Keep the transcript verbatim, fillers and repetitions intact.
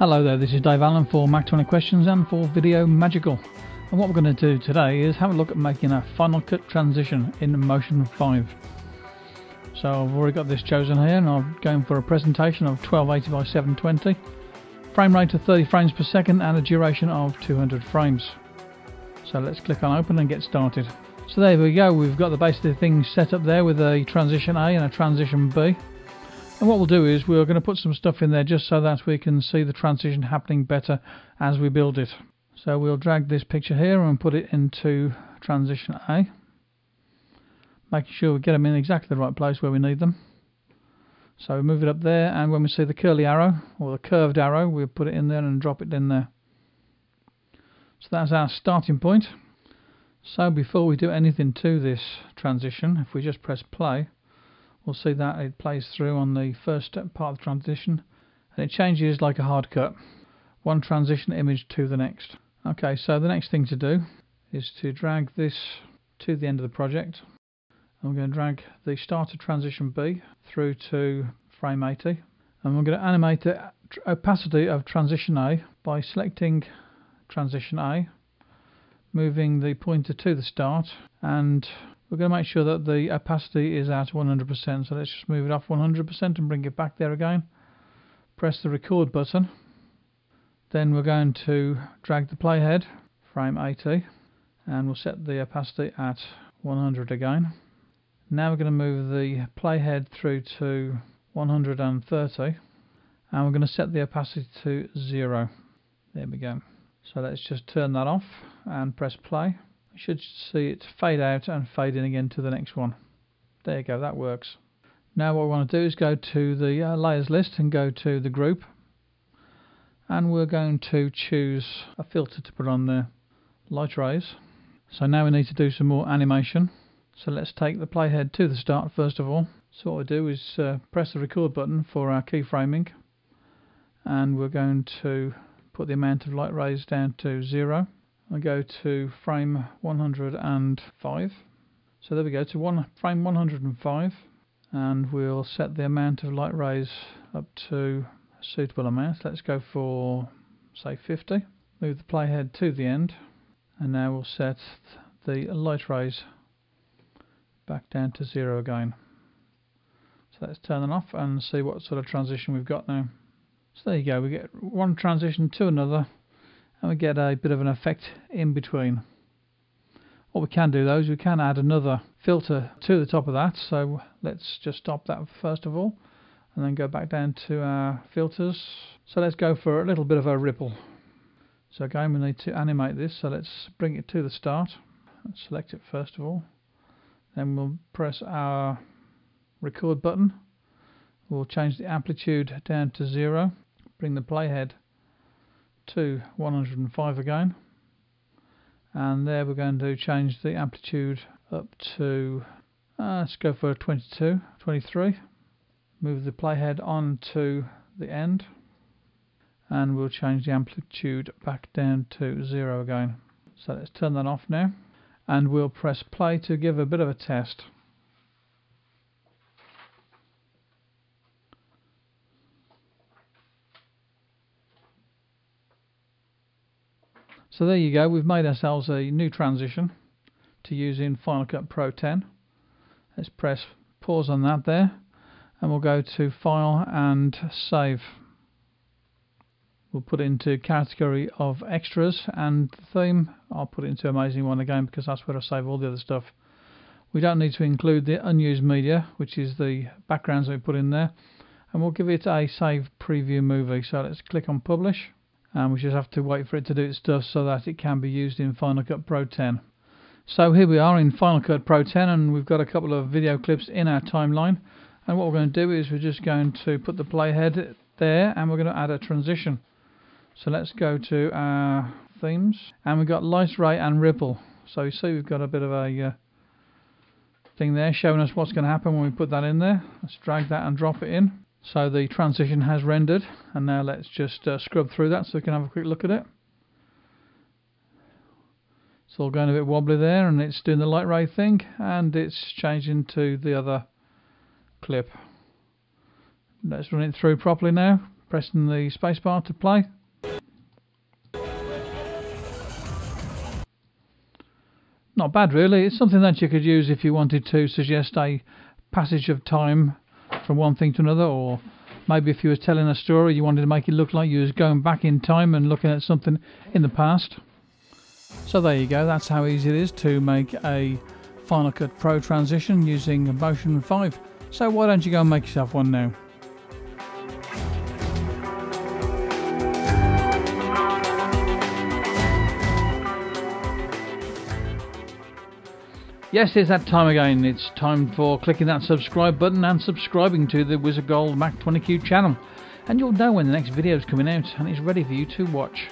Hello there, this is Dave Allen for Mac twenty questions and for Video Magical, and what we're going to do today is have a look at making a Final Cut transition in Motion five. So I've already got this chosen here, and I'm going for a presentation of twelve eighty by seven twenty, frame rate of thirty frames per second and a duration of two hundred frames. So let's click on open and get started. So there we go, we've got the basic things set up there with a transition A and a transition B. And what we'll do is we're going to put some stuff in there just so that we can see the transition happening better as we build it. So we'll drag this picture here and put it into transition A, making sure we get them in exactly the right place where we need them. So we move it up there, and when we see the curly arrow or the curved arrow, we'll put it in there and drop it in there. So that's our starting point. So before we do anything to this transition, if we just press play, we'll see that it plays through on the first step part of the transition, and it changes like a hard cut, one transition image to the next. Okay, so the next thing to do is to drag this to the end of the project. I'm going to drag the start of transition B through to frame eighty, and we're going to animate the opacity of transition A by selecting transition A, moving the pointer to the start, and we're going to make sure that the opacity is at one hundred percent, so let's just move it off one hundred percent and bring it back there again. Press the record button. Then we're going to drag the playhead, frame eighty, and we'll set the opacity at one hundred again. Now we're going to move the playhead through to one hundred thirty, and we're going to set the opacity to zero. There we go. So let's just turn that off and press play. You should see it fade out and fade in again to the next one. There you go, that works. Now what we want to do is go to the uh, layers list and go to the group, and we're going to choose a filter to put on the light rays. So now we need to do some more animation. So let's take the playhead to the start first of all. So what we do is uh, press the record button for our keyframing, and we're going to put the amount of light rays down to zero. I go to frame one hundred five, so there we go, to one, frame one hundred five, and we'll set the amount of light rays up to a suitable amount. Let's go for say fifty, move the playhead to the end, and now we'll set the light rays back down to zero again. So let's turn them off and see what sort of transition we've got now. So there you go, we get one transition to another, and we get a bit of an effect in between. What we can do though is we can add another filter to the top of that, so let's just stop that first of all and then go back down to our filters. So let's go for a little bit of a ripple. So again, we need to animate this, so let's bring it to the start. Let's select it first of all, then we'll press our record button, we'll change the amplitude down to zero, bring the playhead to one hundred five again, and there we're going to change the amplitude up to uh, let's go for twenty-two, twenty-three, move the playhead on to the end, and we'll change the amplitude back down to zero again. So let's turn that off now, and we'll press play to give a bit of a test. So there you go, we've made ourselves a new transition to use in Final Cut Pro ten. Let's press pause on that there, and we'll go to File and Save. We'll put it into category of Extras and Theme. I'll put it into Amazing One again because that's where I save all the other stuff. We don't need to include the unused media, which is the backgrounds that we put in there, and we'll give it a Save Preview Movie. So let's click on Publish, and we just have to wait for it to do its stuff so that it can be used in Final Cut Pro ten. So here we are in Final Cut Pro ten, and we've got a couple of video clips in our timeline, and what we're going to do is we're just going to put the playhead there, and we're going to add a transition. So let's go to our themes, and we've got light ray and ripple. So you see we've got a bit of a uh, thing there showing us what's going to happen when we put that in there. Let's drag that and drop it in. So the transition has rendered, and now let's just uh, scrub through that so we can have a quick look at it. It's all going a bit wobbly there, and it's doing the light ray thing, and it's changing to the other clip. Let's run it through properly now, pressing the spacebar to play. Not bad really, it's something that you could use if you wanted to suggest a passage of time from one thing to another, or maybe if you were telling a story you wanted to make it look like you was going back in time and looking at something in the past. So there you go, that's how easy it is to make a Final Cut Pro transition using Motion five. So why don't you go and make yourself one now? Yes, it's that time again. It's time for clicking that subscribe button and subscribing to the Wizard Gold Mac twenty Q channel. And you'll know when the next video is coming out and it's ready for you to watch.